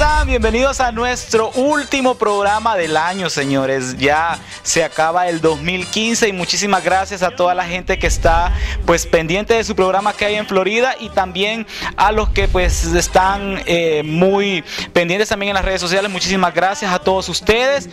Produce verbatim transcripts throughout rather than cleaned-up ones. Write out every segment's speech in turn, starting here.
están? Bienvenidos a nuestro último programa del año, señores. Ya se acaba el dos mil quince y muchísimas gracias a toda la gente que está pues pendiente de su programa que hay en Florida, y también a los que pues están eh, muy pendientes también en las redes sociales. Muchísimas gracias a todos ustedes.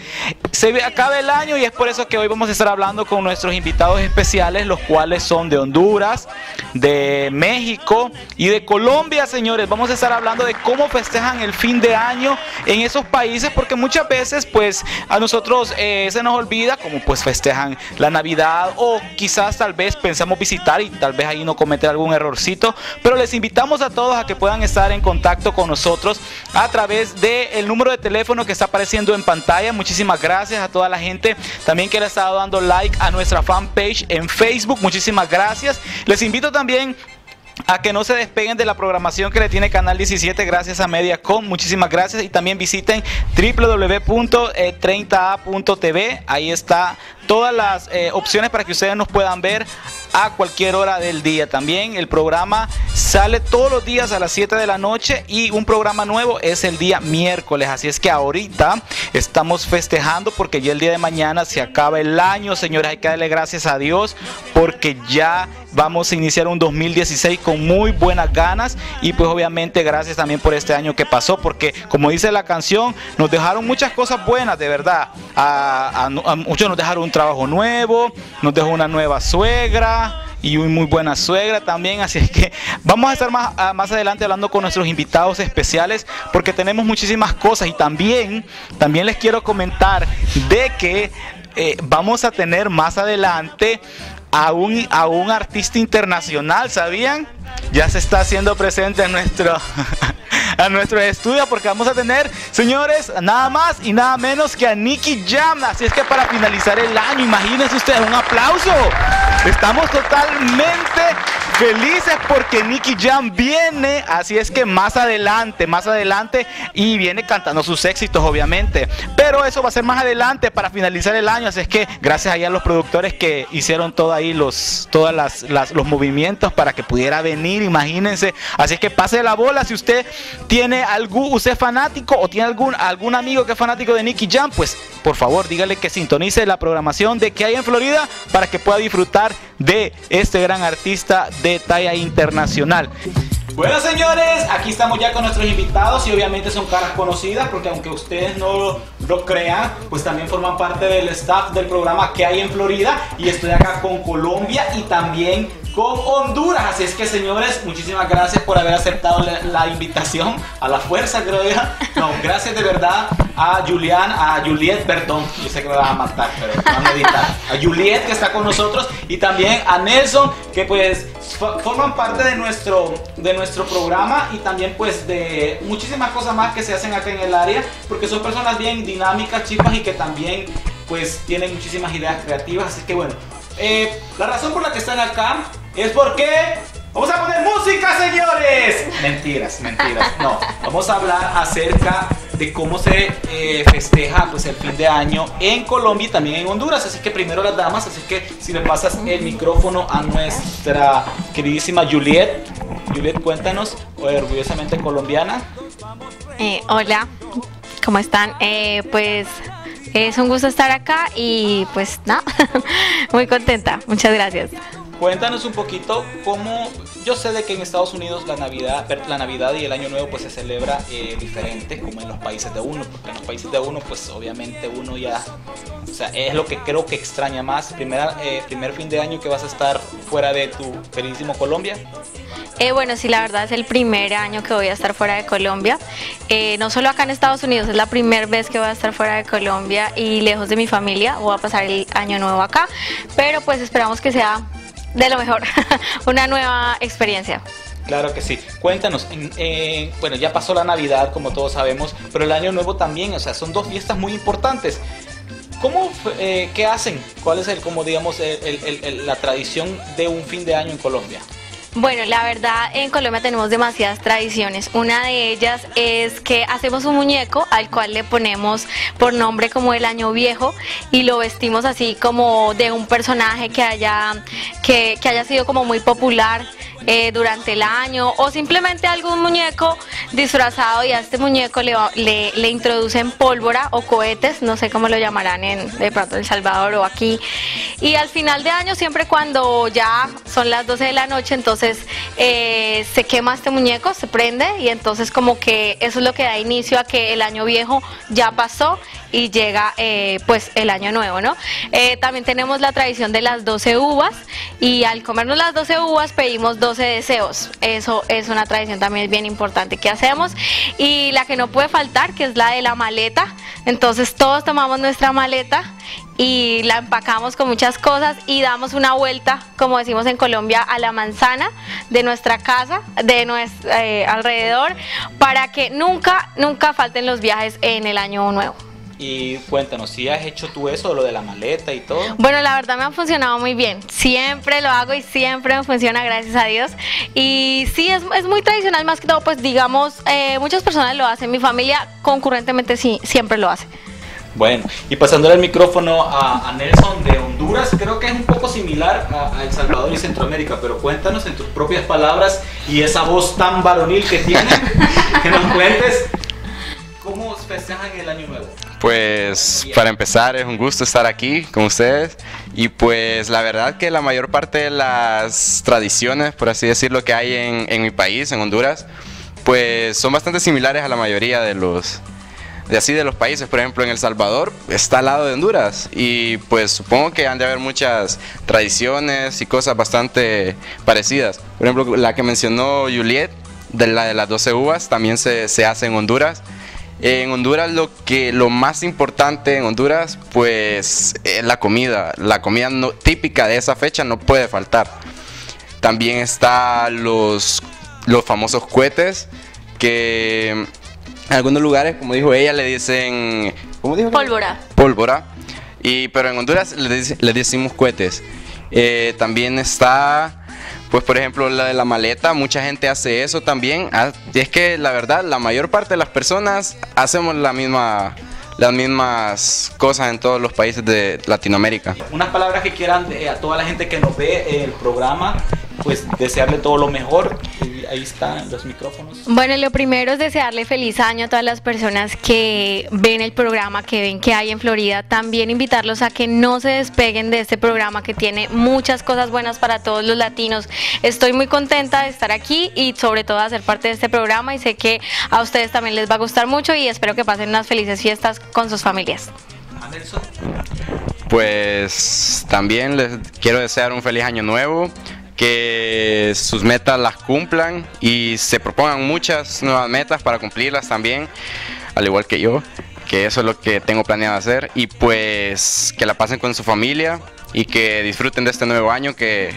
Se acaba el año y es por eso que hoy vamos a estar hablando con nuestros invitados especiales, los cuales son de Honduras, de México y de Colombia, señores. Vamos a estar hablando de cómo festejan el fin de año en esos países, porque muchas veces pues a nosotros eh, se nos olvida cómo pues festejan la Navidad, o quizás tal vez pensamos visitar y tal vez ahí no cometer algún errorcito, pero les invitamos a todos a que puedan estar en contacto con nosotros a través del número de teléfono que está apareciendo en pantalla. Muchísimas gracias a toda la gente también que le ha estado dando like a nuestra fanpage en Facebook. Muchísimas gracias. Les invito también a que no se despeguen de la programación que le tiene Canal diecisiete gracias a Mediacom. Muchísimas gracias. Y también visiten w w w punto treinta a punto t v. Ahí está todas las eh, opciones para que ustedes nos puedan ver a cualquier hora del día. También el programa sale todos los días a las siete de la noche, y un programa nuevo es el día miércoles. Así es que ahorita estamos festejando porque ya el día de mañana se acaba el año, señores. Hay que darle gracias a Dios porque ya vamos a iniciar un dos mil dieciséis con muy buenas ganas, y pues obviamente gracias también por este año que pasó, porque como dice la canción, nos dejaron muchas cosas buenas, de verdad. A, a, a muchos nos dejaron un trabajo nuevo, nos dejó una nueva suegra y una muy buena suegra también. Así es que vamos a estar más, más adelante hablando con nuestros invitados especiales, porque tenemos muchísimas cosas. Y también, también les quiero comentar de que eh, vamos a tener más adelante a un, a un artista internacional, ¿sabían? Ya se está haciendo presente en nuestro... a nuestros estudios, porque vamos a tener, señores, nada más y nada menos que a Nicky Jam. Así es que para finalizar el año, imagínense ustedes, un aplauso. Estamos totalmente felices porque Nicky Jam viene, así es que más adelante, más adelante, y viene cantando sus éxitos, obviamente. Pero eso va a ser más adelante para finalizar el año, así es que gracias ahí a los productores que hicieron todo ahí los, todas las, las, los movimientos para que pudiera venir, imagínense. Así es que pase la bola si usted tiene algún, usted es fanático o tiene algún, algún amigo que es fanático de Nicky Jam, pues por favor dígale que sintonice la programación de que hay en Florida para que pueda disfrutar de este gran artista de talla internacional. Bueno, señores, aquí estamos ya con nuestros invitados, y obviamente son caras conocidas porque aunque ustedes no lo crean, pues también forman parte del staff del programa que hay en Florida, y estoy acá con Colombia y también con Honduras. Así es que, señores, muchísimas gracias por haber aceptado la, la invitación a la fuerza, creo yo. No, gracias de verdad a Julián, a Juliet, perdón, yo sé que me vas a matar, pero vamos a editar. A Juliet que está con nosotros, y también a Nelson, que pues forman parte de nuestro, de nuestro programa, y también pues de muchísimas cosas más que se hacen acá en el área, porque son personas bien dinámicas, chicas, y que también pues tienen muchísimas ideas creativas. Así que bueno, eh, la razón por la que están acá es porque vamos a poner música, señores. Mentiras, mentiras, no, vamos a hablar acerca de cómo se eh, festeja pues el fin de año en Colombia y también en Honduras. Así que primero las damas, así que si le pasas el micrófono a nuestra queridísima Juliet. Juliet, cuéntanos, orgullosamente colombiana. Eh, hola, ¿cómo están? Eh, pues es un gusto estar acá y pues nada, no, muy contenta, muchas gracias. Cuéntanos un poquito cómo, yo sé de que en Estados Unidos la Navidad, la Navidad y el Año Nuevo pues se celebra eh, diferente como en los países de uno, porque en los países de uno pues obviamente uno ya, o sea, es lo que creo que extraña más. Primera, eh, primer fin de año que vas a estar fuera de tu queridísimo Colombia. Eh, bueno, sí, la verdad es el primer año que voy a estar fuera de Colombia, eh, no solo acá en Estados Unidos, es la primera vez que voy a estar fuera de Colombia y lejos de mi familia. Voy a pasar el Año Nuevo acá, pero pues esperamos que sea de lo mejor, una nueva experiencia. Claro que sí. Cuéntanos, eh, bueno, ya pasó la Navidad, como todos sabemos, pero el Año Nuevo también, o sea, son dos fiestas muy importantes. ¿Cómo, eh, qué hacen? ¿Cuál es el, como digamos, el, el, el, la tradición de un fin de año en Colombia? Bueno, la verdad en Colombia tenemos demasiadas tradiciones. Una de ellas es que hacemos un muñeco al cual le ponemos por nombre como el Año Viejo y lo vestimos así como de un personaje que haya, que, que haya sido como muy popular eh, durante el año, o simplemente algún muñeco disfrazado y a este muñeco le, le, le introducen pólvora o cohetes, no sé cómo lo llamarán en de pronto El Salvador o aquí, y al final de año, siempre cuando ya son las doce de la noche, entonces eh, se quema este muñeco, se prende, y entonces como que eso es lo que da inicio a que el año viejo ya pasó y llega eh, pues el año nuevo, ¿no? Eh, también tenemos la tradición de las doce uvas, y al comernos las doce uvas pedimos doce deseos. Eso es una tradición también bien importante que hacemos. Y la que no puede faltar, que es la de la maleta, entonces todos tomamos nuestra maleta y la empacamos con muchas cosas y damos una vuelta, como decimos en Colombia, a la manzana de nuestra casa, de nuestro eh, alrededor, para que nunca, nunca falten los viajes en el año nuevo. Y cuéntanos, ¿si has hecho tú eso, lo de la maleta y todo? Bueno, la verdad me han funcionado muy bien, siempre lo hago y siempre me funciona, gracias a Dios. Y sí, es, es muy tradicional, más que todo, pues digamos, eh, muchas personas lo hacen, mi familia concurrentemente sí, siempre lo hace. Bueno, y pasándole el micrófono a, a Nelson de Honduras, creo que es un poco similar a, a El Salvador y Centroamérica, pero cuéntanos en tus propias palabras y esa voz tan varonil que tiene, que nos cuentes, ¿cómo festejan el año nuevo? Pues para empezar, es un gusto estar aquí con ustedes, y pues la verdad que la mayor parte de las tradiciones, por así decirlo, que hay en, en mi país, en Honduras, pues son bastante similares a la mayoría de los, de así de los países. Por ejemplo, en El Salvador está al lado de Honduras, y pues supongo que han de haber muchas tradiciones y cosas bastante parecidas. Por ejemplo, la que mencionó Juliet, de la de las doce uvas, también se, se hace en Honduras. En Honduras lo que lo más importante en Honduras pues es la comida, la comida no, típica de esa fecha no puede faltar. También están los, los famosos cohetes, que en algunos lugares, como dijo ella, le dicen ¿cómo dijo? Pólvora. Pólvora, y, pero en Honduras le, le decimos cohetes. Eh, también está, pues por ejemplo, la de la maleta, mucha gente hace eso también. Y es que la verdad, la mayor parte de las personas hacemos la misma, las mismas cosas en todos los países de Latinoamérica. Unas palabras que quieran eh, a toda la gente que nos ve el programa, pues desearle todo lo mejor. Ahí están los micrófonos. Bueno, lo primero es desearle feliz año a todas las personas que ven el programa, que ven que hay en Florida. También invitarlos a que no se despeguen de este programa, que tiene muchas cosas buenas para todos los latinos. Estoy muy contenta de estar aquí y sobre todo de hacer parte de este programa, y sé que a ustedes también les va a gustar mucho, y espero que pasen unas felices fiestas con sus familias. Anderson. Pues también les quiero desear un feliz año nuevo, que sus metas las cumplan y se propongan muchas nuevas metas para cumplirlas también, al igual que yo, que eso es lo que tengo planeado hacer, y pues que la pasen con su familia y que disfruten de este nuevo año que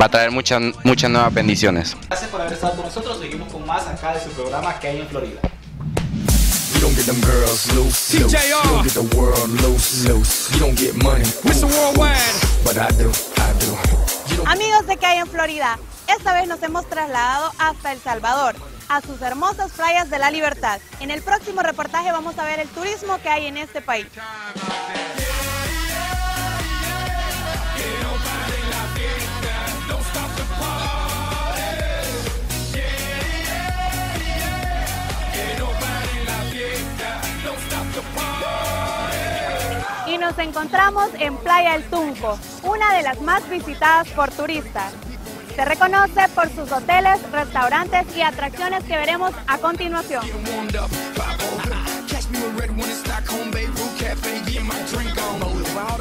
va a traer muchas, muchas nuevas bendiciones. Gracias por haber estado con nosotros, seguimos con más acá de su programa que hay en Florida. You don't get them girls loose, loose. You don't get the world loose, loose. You don't get money, Mister Worldwide, but I do, I do. Amigos de Que hay en Florida, esta vez nos hemos trasladado hasta El Salvador, a sus hermosas playas de la Libertad. En el próximo reportaje vamos a ver el turismo que hay en este país. Y nos encontramos en Playa El Tunco, una de las más visitadas por turistas. Se reconoce por sus hoteles, restaurantes y atracciones que veremos a continuación.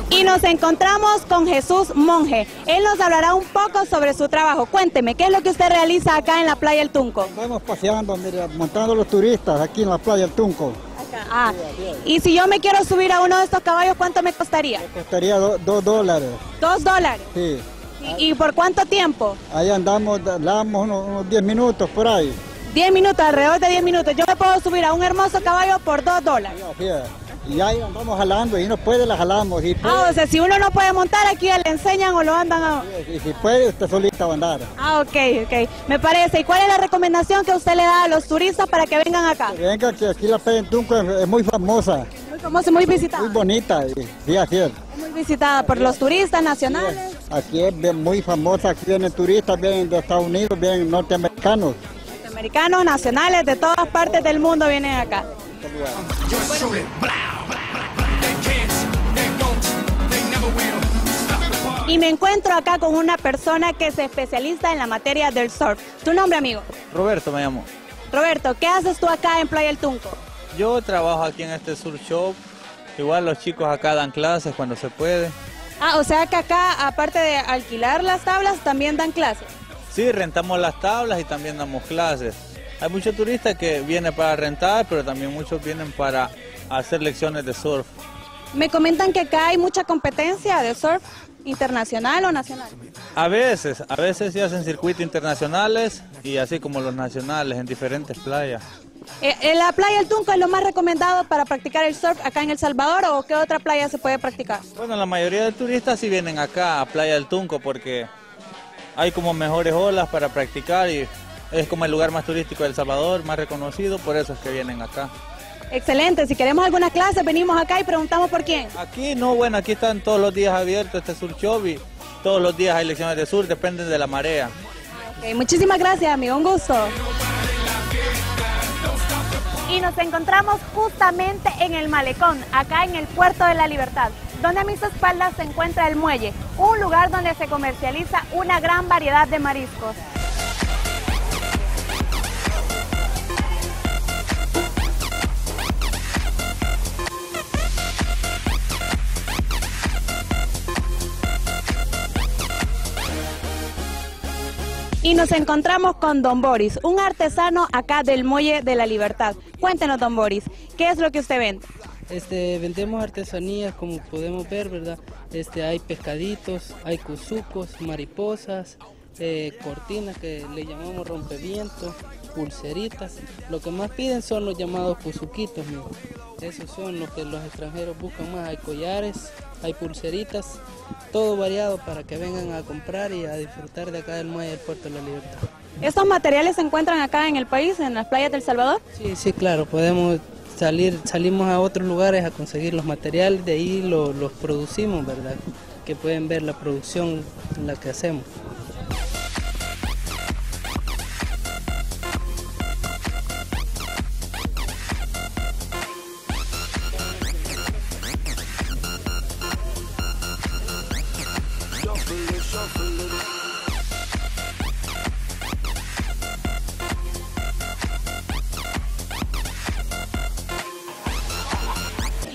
Y nos encontramos con Jesús Monge. Él nos hablará un poco sobre su trabajo. Cuénteme, ¿qué es lo que usted realiza acá en la Playa El Tunco? Estamos paseando, mira, montando los turistas aquí en la Playa El Tunco. Ah, y si yo me quiero subir a uno de estos caballos, ¿cuánto me costaría? Me costaría dos do dólares. ¿Dos dólares? Sí. ¿Y, ¿Y por cuánto tiempo? Ahí andamos, andamos unos diez minutos por ahí. Diez minutos, alrededor de diez minutos. Yo me puedo subir a un hermoso caballo por dos dólares. Sí, sí. Y ahí andamos jalando, y no puede, la jalamos. Y puede. Ah, o sea, si uno no puede montar, aquí le enseñan o lo andan a... Sí, y si puede, usted solita va a andar. Ah, ok, ok. Me parece. ¿Y cuál es la recomendación que usted le da a los turistas para que vengan acá? Que vengan, que aquí la Playa El Tunco es, es muy famosa. Muy famosa, muy visitada. Muy bonita, sí, así es. Es muy visitada por los turistas nacionales. Sí, Aquí es bien, muy famosa, aquí vienen turistas, vienen de Estados Unidos, vienen norteamericanos. Norteamericanos, nacionales, de todas partes del mundo vienen acá. Y me encuentro acá con una persona que se especializa en la materia del surf. ¿Tu nombre, amigo? Roberto me llamo. Roberto, ¿qué haces tú acá en Playa El Tunco? Yo trabajo aquí en este surf shop. Igual los chicos acá dan clases cuando se puede. Ah, o sea que acá, aparte de alquilar las tablas, también dan clases. Sí, rentamos las tablas y también damos clases. Hay muchos turistas que vienen para rentar, pero también muchos vienen para hacer lecciones de surf. Me comentan que acá hay mucha competencia de surf. ¿Internacional o nacional? A veces, a veces se hacen circuitos internacionales y así como los nacionales en diferentes playas. Eh, ¿La playa El Tunco es lo más recomendado para practicar el surf acá en El Salvador o qué otra playa se puede practicar? Bueno, la mayoría de turistas sí vienen acá a Playa El Tunco porque hay como mejores olas para practicar y es como el lugar más turístico de El Salvador, más reconocido, por eso es que vienen acá. Excelente, si queremos alguna clase venimos acá y preguntamos por quién. Aquí no, bueno, aquí están todos los días abiertos este surf shop y todos los días hay lecciones de surf, dependen de la marea. Okay, muchísimas gracias, amigo, un gusto. Y nos encontramos justamente en el malecón, acá en el Puerto de la Libertad, donde a mis espaldas se encuentra el muelle, un lugar donde se comercializa una gran variedad de mariscos. Y nos encontramos con don Boris, un artesano acá del Muelle de la Libertad. Cuéntenos, don Boris, ¿qué es lo que usted vende? Este, vendemos artesanías, como podemos ver, ¿verdad? Este, hay pescaditos, hay cuzucos, mariposas, eh, cortinas que le llamamos rompevientos, pulseritas. Lo que más piden son los llamados cuzuquitos, ¿no? Esos son los que los extranjeros buscan más. Hay collares, hay pulseritas, todo variado para que vengan a comprar y a disfrutar de acá del muelle del Puerto de la Libertad. ¿Estos materiales se encuentran acá en el país, en las playas del Salvador? Sí, sí, claro, podemos salir, salimos a otros lugares a conseguir los materiales, de ahí los, los producimos, ¿verdad? Que pueden ver la producción en la que hacemos.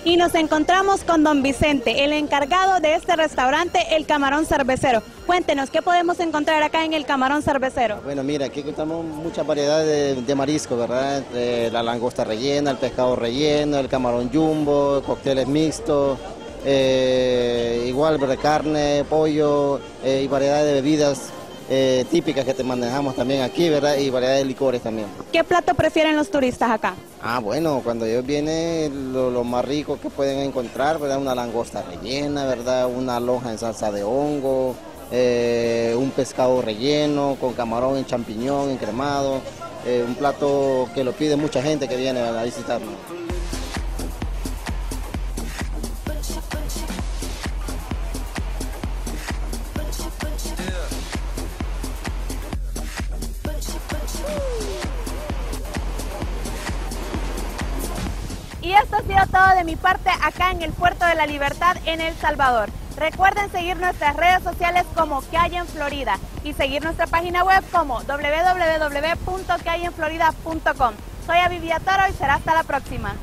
Y nos encontramos con don Vicente, el encargado de este restaurante, El Camarón Cervecero. Cuéntenos, ¿qué podemos encontrar acá en El Camarón Cervecero? Bueno, mira, aquí encontramos muchas variedades de, de marisco, ¿verdad? Entre la langosta rellena, el pescado relleno, el camarón jumbo, cócteles mixtos, eh, igual, ¿verdad? Carne, pollo eh, y variedad de bebidas eh, típicas que te manejamos también aquí, ¿verdad? Y variedad de licores también. ¿Qué plato prefieren los turistas acá? Ah, bueno, cuando ellos vienen, lo, lo más rico que pueden encontrar, ¿verdad? Una langosta rellena, ¿verdad? Una lonja en salsa de hongo, eh, un pescado relleno con camarón en champiñón, en cremado, eh, un plato que lo pide mucha gente que viene a visitarnos. Y esto ha sido todo de mi parte acá en el Puerto de la Libertad en El Salvador. Recuerden seguir nuestras redes sociales como Que Hay en Florida y seguir nuestra página web como w w w punto que hay en florida punto com. Soy Avi Villatoro y será hasta la próxima.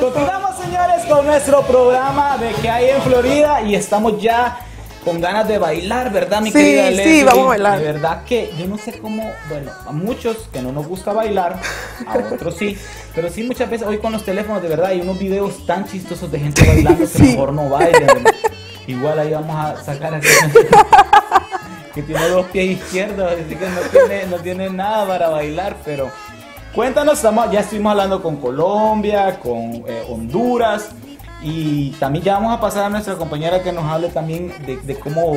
Continuamos, señores, con nuestro programa de Que Hay en Florida y estamos ya con ganas de bailar, ¿verdad, mi sí, querida Leslie? Sí, sí, vamos a bailar. De verdad que yo no sé cómo, bueno, a muchos que no nos gusta bailar, a otros sí, pero sí muchas veces hoy con los teléfonos, de verdad, hay unos videos tan chistosos de gente bailando sí. Que mejor no bailen. Igual ahí vamos a sacar a gente que tiene dos pies izquierdos, así que no tiene, no tiene nada para bailar, pero cuéntanos, estamos, ya estuvimos hablando con Colombia, con eh, Honduras. Y también ya vamos a pasar a nuestra compañera que nos hable también de, de cómo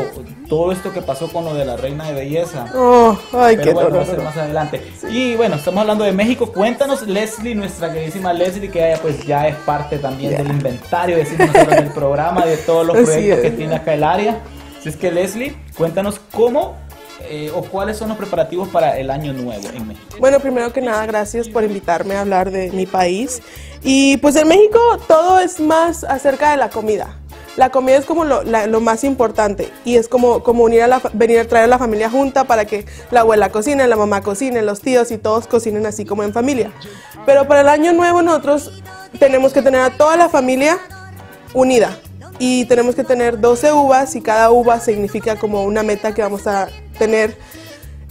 todo esto que pasó con lo de la reina de belleza. Oh, ay, pero qué bueno, dolor, va a ser más adelante. Sí. Y bueno, estamos hablando de México. Cuéntanos, Leslie, nuestra queridísima Leslie, que pues ya es parte también yeah. del inventario, decimos nosotros, del programa, de todos los proyectos que tiene acá el área. Así es que, Leslie, cuéntanos cómo... Eh, o cuáles son los preparativos para el año nuevo en México. Bueno, primero que nada, gracias por invitarme a hablar de mi país. Y pues en México todo es más acerca de la comida. La comida es como lo, la, lo más importante, y es como, como unir a la, venir a traer a la familia junta para que la abuela cocine, la mamá cocine, los tíos y todos cocinen así como en familia. Pero para el año nuevo nosotros tenemos que tener a toda la familia unida. Y tenemos que tener doce uvas, y cada uva significa como una meta que vamos a tener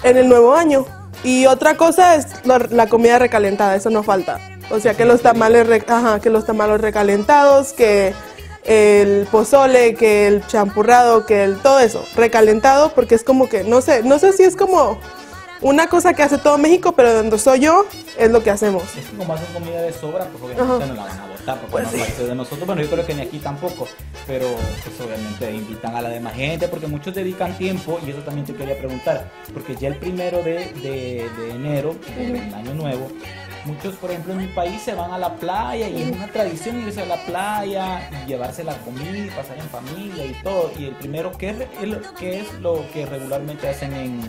en el nuevo año. Y otra cosa es la, la comida recalentada, eso no falta. O sea, que los tamales, re, ajá, que los tamales recalentados, que el pozole, que el champurrado, que el todo eso, recalentado, porque es como que, no sé, no sé si es como... una cosa que hace todo México, pero donde soy yo, es lo que hacemos. Es que como hacen comida de sobra, pues obviamente no la van a botar, porque pues no sí. parece de nosotros, bueno, yo creo que ni aquí tampoco, pero pues obviamente invitan a la demás gente, porque muchos dedican tiempo, y eso también te quería preguntar, porque ya el primero de, de, de enero, del uh-huh. año nuevo, muchos, por ejemplo, en mi país se van a la playa, y es una tradición irse a la playa, y llevarse la comida, y pasar en familia y todo. Y el primero, ¿qué es, el, qué es lo que regularmente hacen en,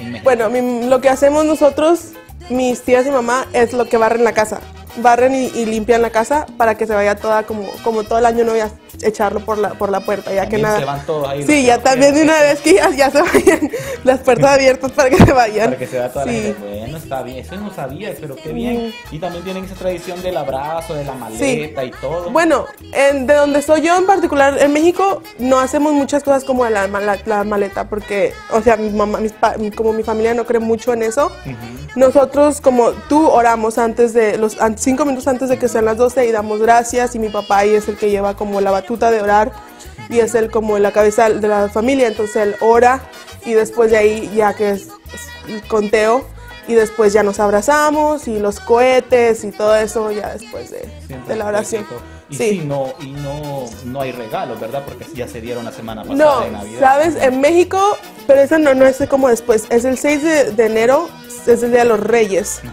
en México? Bueno, mi, lo que hacemos nosotros, mis tías y mamá, es lo que barren la casa. Barren y, y limpian la casa para que se vaya toda, como, como todo el año, no voy a echarlo por la, por la puerta, ya también que nada. Se van todos ahí. Sí, ya también de una vez que ya, ya se vayan las puertas abiertas para que se vayan. Para que se vaya toda sí. la gente. Bueno, está bien, eso no sabía, pero qué bien. Y también tienen esa tradición del abrazo, de la maleta sí. y todo. Bueno, en, de donde soy yo en particular, en México, no hacemos muchas cosas como la, la, la maleta, porque, o sea, mi mamá, mis, como mi familia no cree mucho en eso, uh-huh. nosotros como tú oramos antes de los antes cinco minutos antes de que sean las doce y damos gracias, y mi papá ahí es el que lleva como la batuta de orar, y es él como la cabeza de la familia, entonces él ora, y después de ahí ya que es el conteo, y después ya nos abrazamos, y los cohetes y todo eso ya después de, de la oración. Y sí. sí, no, y no, no hay regalos, ¿verdad? Porque ya se dieron la semana pasada no, de Navidad. No, ¿sabes? En México, pero eso no, no es como después, es el seis de enero, es el Día de los Reyes. Uh-huh.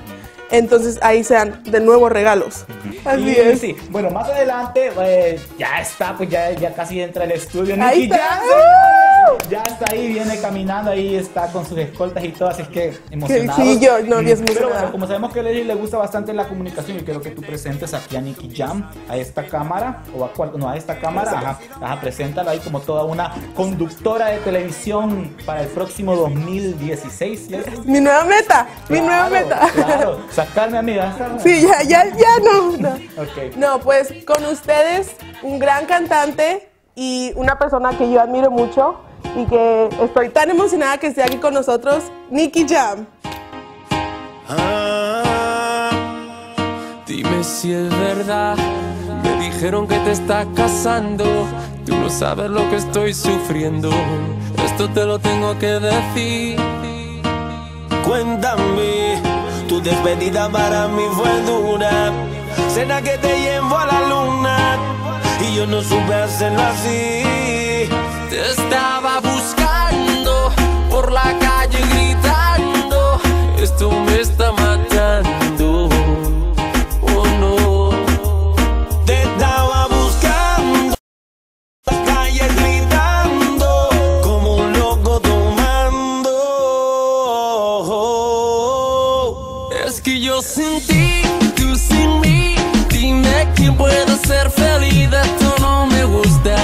Entonces ahí se dan de nuevo regalos. Así y, es. Sí. Bueno, más adelante eh, ya está, pues ya, ya casi entra el estudio. Ahí Nicky Jam ya está ahí, viene caminando, ahí está con sus escoltas y todo, así es que emocionado. Sí, yo no vi es muy Pero bueno, como sabemos que a Leslie le gusta bastante la comunicación, yo quiero que tú presentes aquí a Nicky Jam, a esta cámara, o a cual, no, a esta cámara, ajá, ajá, preséntala ahí como toda una conductora de televisión para el próximo dos mil dieciséis. ¿Sí? Mi nueva meta, claro, mi nueva meta. Claro, sacarme a mí. Sí, ya, ya, ya no. No. Okay. No, pues con ustedes, un gran cantante y una persona que yo admiro mucho, y que estoy tan emocionada que esté aquí con nosotros, Nicky Jam. Ah, dime si es verdad, me dijeron que te estás casando, tú no sabes lo que estoy sufriendo, esto te lo tengo que decir. Cuéntame, tu despedida para mí fue dura, cena que te llevo a la luna, y yo no supe hacerlo así. Te estaba buscando por la calle gritando, esto me está matando, oh no. Te estaba buscando por la calle gritando, como un loco tomando, oh, oh, oh. Es que yo sin ti, tú sin mí, dime quién puede ser feliz, esto no me gusta.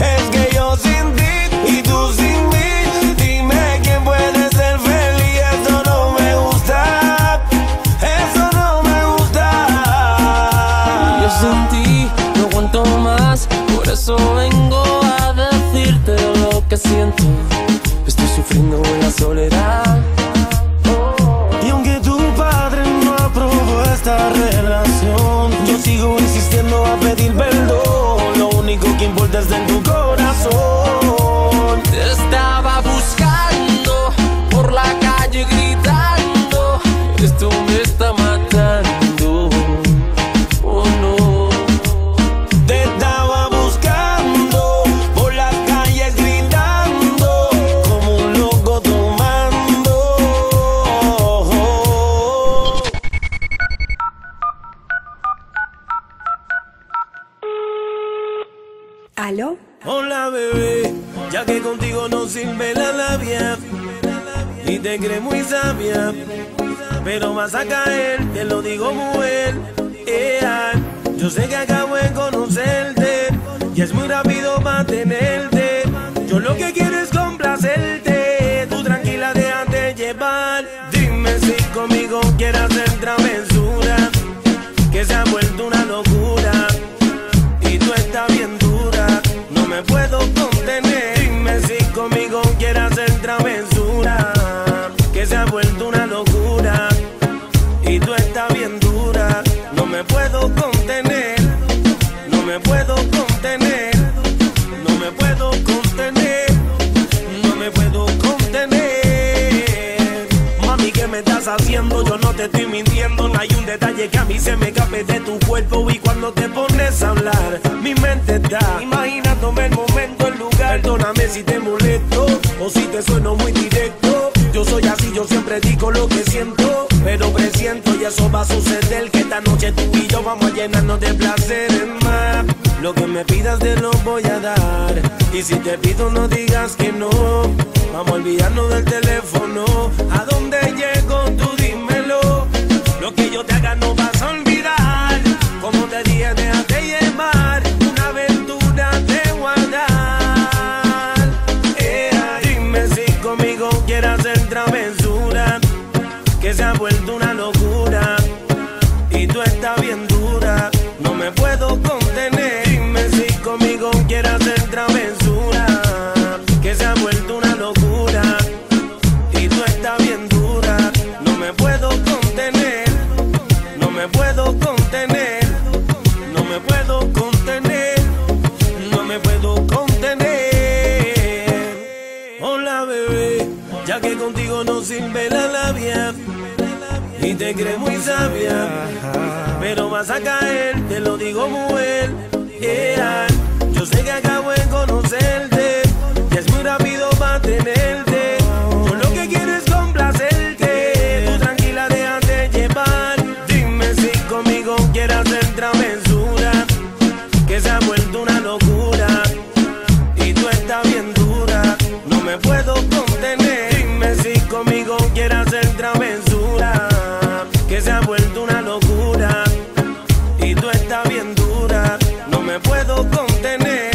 Es que yo sin ti y tú sin mí, dime quién puede ser feliz, eso no me gusta, eso no me gusta. Yo sin ti no aguanto más, por eso vengo a decirte lo que siento, estoy sufriendo en la soledad. Y aunque tu padre no aprobó esta relación, Hola bebé, ya que contigo no sirve la labia y te crees muy sabia, pero vas a caer, te lo digo mujer. Yeah. Yo sé que acabo de conocerte y es muy rápido mantenerte. Yo lo que quiero es complacerte, tú tranquila déjate llevar. Dime si conmigo quieres hacer travesura, que se ha vuelto una locura y tú estás bien dura, no me puedo contener. Dime si conmigo quieres hacer travesura, que se ha vuelto una locura y tú estás bien dura, no me puedo contener, no me puedo contener, no me puedo contener, no me puedo contener. Mami, ¿qué me estás haciendo? Yo no te estoy mintiendo, no hay un detalle que a mí se me escape de tu cuerpo. Y cuando te pones a hablar, mi mente está imaginándome el momento, el lugar. Perdóname si te molesto o si te sueno muy directo. Yo soy así, yo siempre digo lo que siento, pero presiento y eso va a suceder, que esta noche tú y yo vamos a llenarnos de placeres más. Lo que me pidas te lo voy a dar, y si te pido no digas que no. Vamos a olvidarnos del teléfono. ¿A dónde llego? Tú dímelo. Lo que yo te haga no vas a olvidar. Como te dije, déjate llevar, una aventura te guardar. Eh, dime si conmigo quieres hacer travesura, que se ha vuelto una locura y tú estás bien dura, no me puedo contener. Dime si conmigo quieres hacer travesura, que se ha vuelto una locura y tú estás bien dura, no me puedo contener, no me puedo contener, no me puedo contener, no me puedo contener. Hola bebé, ya que contigo no sirve la labia y te crees muy sabia, pero vas a caer, te lo digo mujer. Yeah. Yo sé que acabo de conocerte y es muy rápido mantenerte. Yo lo que quiero es complacerte, tú tranquila déjate llevar. Dime si conmigo quieres hacer travesura, que se ha vuelto una locura y tú estás bien dura, no me puedo contener. Dime si conmigo quieres hacer travesura, que se ha vuelto una locura y tú estás bien dura, no me puedo contener,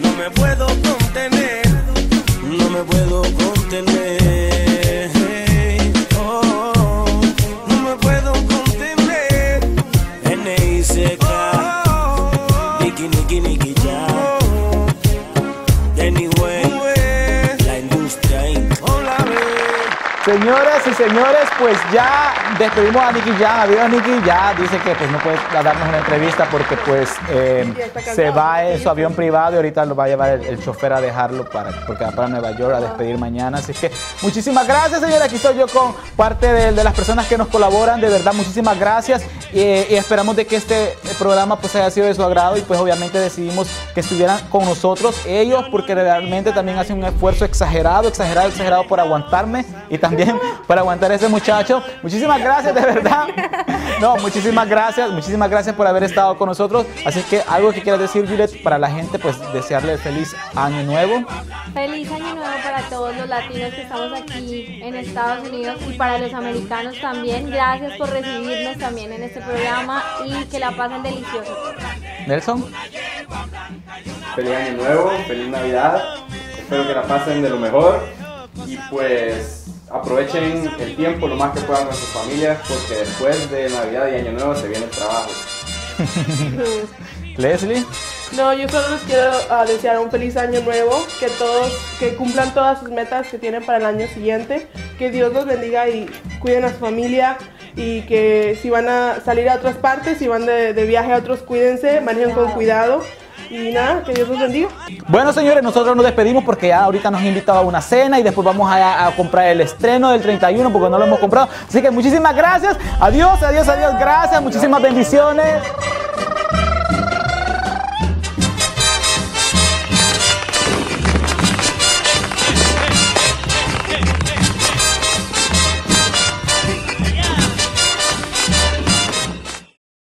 no me puedo contener, no me puedo contener, oh, no me puedo contener. N I C K, Nicky, Nicky, Nicky Jam, anyway, la industria inc. Hola, señoras y señores, pues ya despedimos a Nicky Jam. Adiós, Nicky. Ya dice que pues no puede darnos una entrevista porque pues eh, se va en su avión privado y ahorita lo va a llevar el, el chofer a dejarlo para, porque va para Nueva York a despedir mañana. Así que muchísimas gracias, señora. Aquí estoy yo con parte de, de las personas que nos colaboran. De verdad, muchísimas gracias. Eh, y esperamos de que este programa pues haya sido de su agrado y pues obviamente decidimos que estuvieran con nosotros ellos porque realmente también hacen un esfuerzo exagerado, exagerado, exagerado por aguantarme y también Bien, para aguantar a ese muchacho. Muchísimas gracias, de verdad. No, muchísimas gracias, muchísimas gracias por haber estado con nosotros. Así que algo que quieras decir, Juliet, para la gente, pues desearle feliz año nuevo. Feliz año nuevo para todos los latinos que estamos aquí en Estados Unidos y para los americanos también. Gracias por recibirnos también en este programa y que la pasen delicioso. Nelson. Feliz año nuevo, feliz Navidad. Espero que la pasen de lo mejor y pues aprovechen el tiempo lo más que puedan con sus familias porque después de Navidad y Año Nuevo se viene el trabajo. Leslie. No, yo solo les quiero uh, desear un feliz año nuevo, que todos que cumplan todas sus metas que tienen para el año siguiente, que Dios los bendiga y cuiden a su familia y que si van a salir a otras partes, si van de, de viaje a otros, cuídense, manejen con cuidado. Y nada, que Dios los bendiga. Bueno, señores, nosotros nos despedimos porque ya ahorita nos han invitado a una cena y después vamos a, a comprar el estreno del treinta y uno porque no lo hemos comprado. Así que muchísimas gracias. Adiós, adiós, adiós. Gracias, muchísimas bendiciones.